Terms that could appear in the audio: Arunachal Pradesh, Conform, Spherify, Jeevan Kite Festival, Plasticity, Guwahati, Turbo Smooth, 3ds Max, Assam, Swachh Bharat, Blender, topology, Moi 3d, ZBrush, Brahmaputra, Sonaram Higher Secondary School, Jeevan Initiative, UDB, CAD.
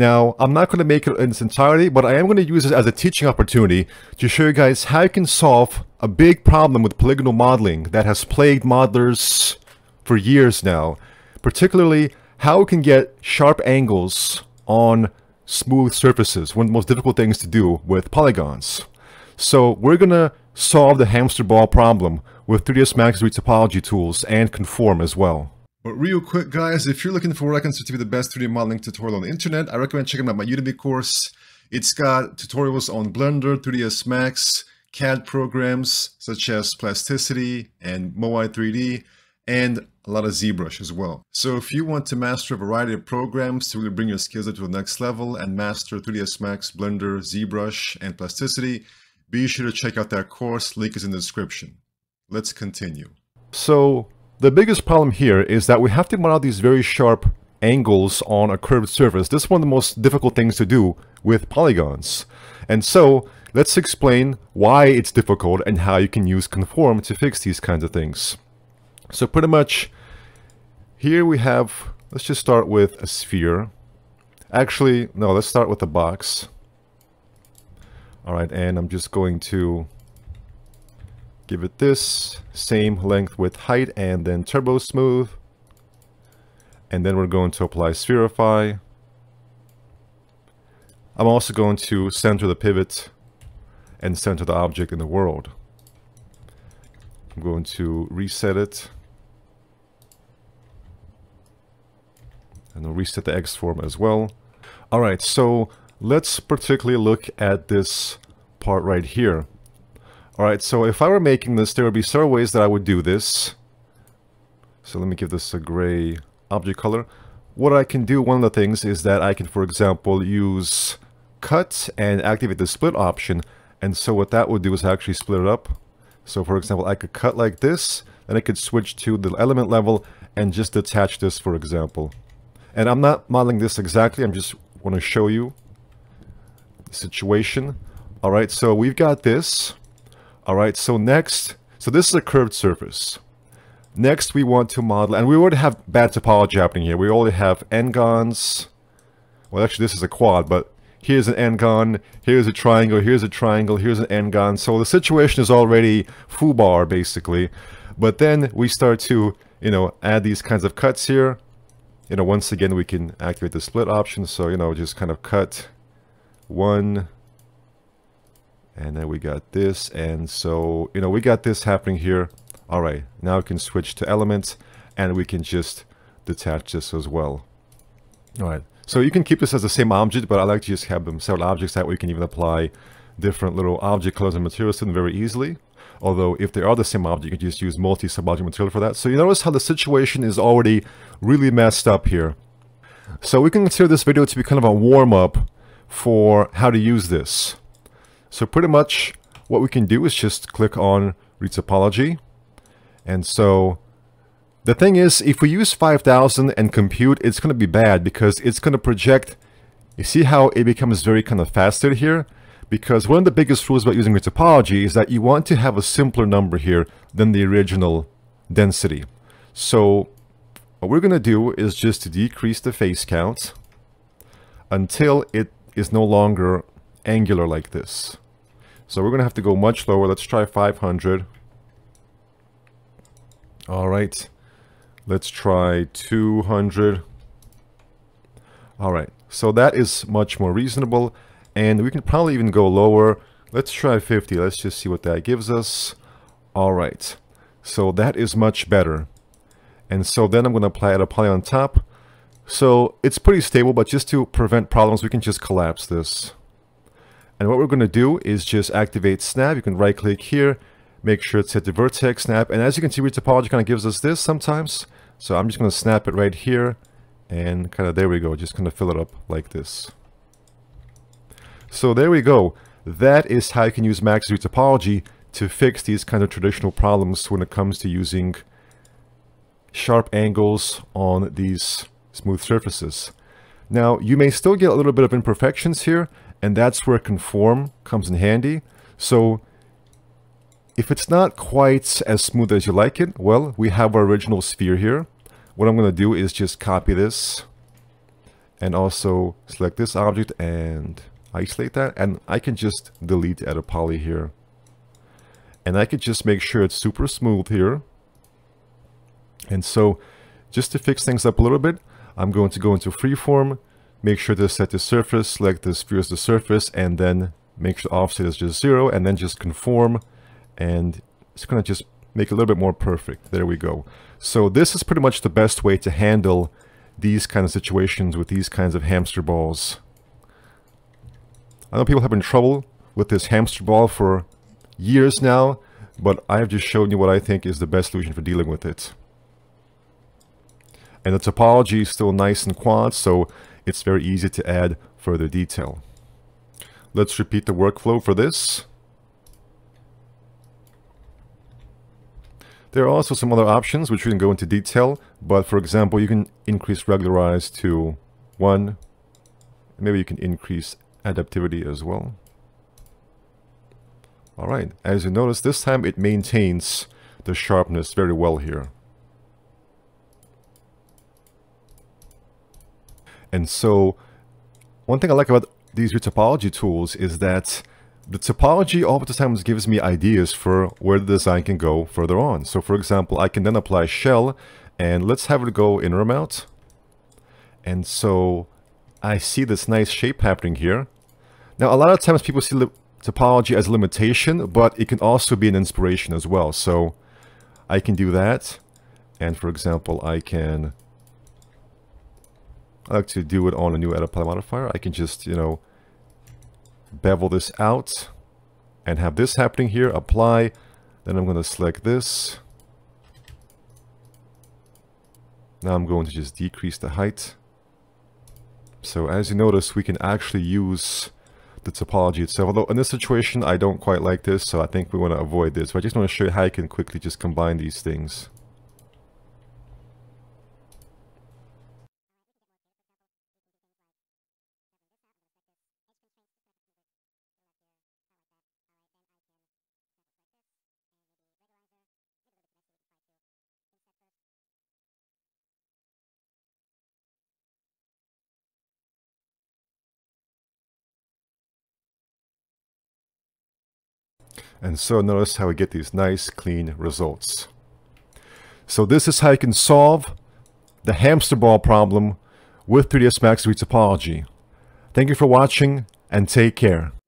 Now, I'm not going to make it in its entirety, but I am going to use this as a teaching opportunity to show you guys how you can solve a big problem with polygonal modeling that has plagued modelers for years now. Particularly, how we can get sharp angles on smooth surfaces, one of the most difficult things to do with polygons. So we're going to solve the hamster ball problem with 3ds Max topology tools and Conform as well. But real quick guys, if you're looking for what I consider to be the best 3D modeling tutorial on the internet, I recommend checking out my UDB course. It's got tutorials on Blender, 3ds Max, CAD programs such as Plasticity and Moi 3d, and a lot of ZBrush as well. So if you want to master a variety of programs to really bring your skills up to the next level and master 3ds Max, Blender, ZBrush, and Plasticity, be sure to check out that course. Link is in the description. Let's continue. So the biggest problem here is that we have to model these very sharp angles on a curved surface. This is one of the most difficult things to do with polygons. And so let's explain why it's difficult and how you can use Conform to fix these kinds of things. So pretty much here we have, let's just start with a sphere. Actually, no, let's start with a box. All right, and I'm just going to give it this same length, width, height, and then Turbo Smooth. And then we're going to apply Spherify. I'm also going to center the pivot and center the object in the world. I'm going to reset it. And I'll reset the X form as well. All right, so let's particularly look at this part right here. All right, so if I were making this, there would be several ways that I would do this. So let me give this a gray object color. What I can do, one of the things is that I can, for example, use cut and activate the split option. And so what that would do is actually split it up. So for example, I could cut like this, then I could switch to the element level and just detach this, for example. And I'm not modeling this exactly, I'm just want to show you situation. All right, so we've got this. All right, so next, so this is a curved surface. Next, we want to model, and we already have bad topology happening here. We already have n-gons. Well, actually, this is a quad, but here's an n-gon, here's a triangle, here's a triangle, here's an n-gon. So the situation is already foobar, basically. But then we start to, you know, add these kinds of cuts here. You know, once again, we can activate the split option. So, you know, just kind of cut one, and then we got this, and so, you know, we got this happening here. All right, now we can switch to elements, and we can just detach this as well. All right, so you can keep this as the same object, but I like to just have them several objects, that way you can even apply different little object colors and materials to them very easily. Although if they are the same object, you can just use multi-subobject material for that. So you notice how the situation is already really messed up here. So we can consider this video to be kind of a warm-up for how to use this. So pretty much what we can do is just click on Read Topology. And so the thing is, if we use 5000 and compute, it's going to be bad because it's going to project. You see how it becomes very kind of faceted here? Because one of the biggest rules about using Read Topology is that you want to have a simpler number here than the original density. So what we're going to do is just to decrease the face count until it is no longer angular like this. So we're gonna have to go much lower. Let's try 500. All right, let's try 200. All right, so that is much more reasonable, and we can probably even go lower. Let's try 50. Let's just see what that gives us. All right, so that is much better. And so then I'm gonna apply a poly on top. So it's pretty stable, but just to prevent problems, we can just collapse this. And what we're going to do is just activate snap. You can right click here, make sure it's set to vertex snap. And as you can see, Read Topology kind of gives us this sometimes. So I'm just going to snap it right here and kind of, there we go. Just kind of fill it up like this. So there we go. That is how you can use Max Read Topology to fix these kind of traditional problems when it comes to using sharp angles on these smooth surfaces. Now, you may still get a little bit of imperfections here, and that's where Conform comes in handy. So if it's not quite as smooth as you like it, well, we have our original sphere here. What I'm going to do is just copy this and also select this object and isolate that, and I can just delete add a poly here, and I could just make sure it's super smooth here. And so just to fix things up a little bit, I'm going to go into freeform, make sure to set the surface, select the sphere as the surface, and then make sure the offset is just 0, and then just conform, and it's going to just make it a little bit more perfect. There we go. So this is pretty much the best way to handle these kind of situations with these kinds of hamster balls. I know people have been in trouble with this hamster ball for years now, but I have just shown you what I think is the best solution for dealing with it. And the topology is still nice and quad, so it's very easy to add further detail. Let's repeat the workflow for this. There are also some other options which we can go into detail, but for example, you can increase regularize to 1. Maybe you can increase adaptivity as well. All right, as you notice, this time it maintains the sharpness very well here. And so one thing I like about these topology tools is that the topology oftentimes gives me ideas for where the design can go further on. So for example, I can then apply shell, and let's have it go inner amount. And so I see this nice shape happening here. Now, a lot of times people see topology as a limitation, but it can also be an inspiration as well. So I can do that. And for example, I like to do it on a new Add Apply modifier. I can just, you know, bevel this out and have this happening here, apply, then I'm going to select this. Now I'm going to just decrease the height. So as you notice, we can actually use the topology itself, although in this situation I don't quite like this, so I think we want to avoid this, but I just want to show you how you can quickly just combine these things. And so notice how we get these nice clean results. So this is how you can solve the hamster ball problem with 3ds Max topology. Thank you for watching, and take care.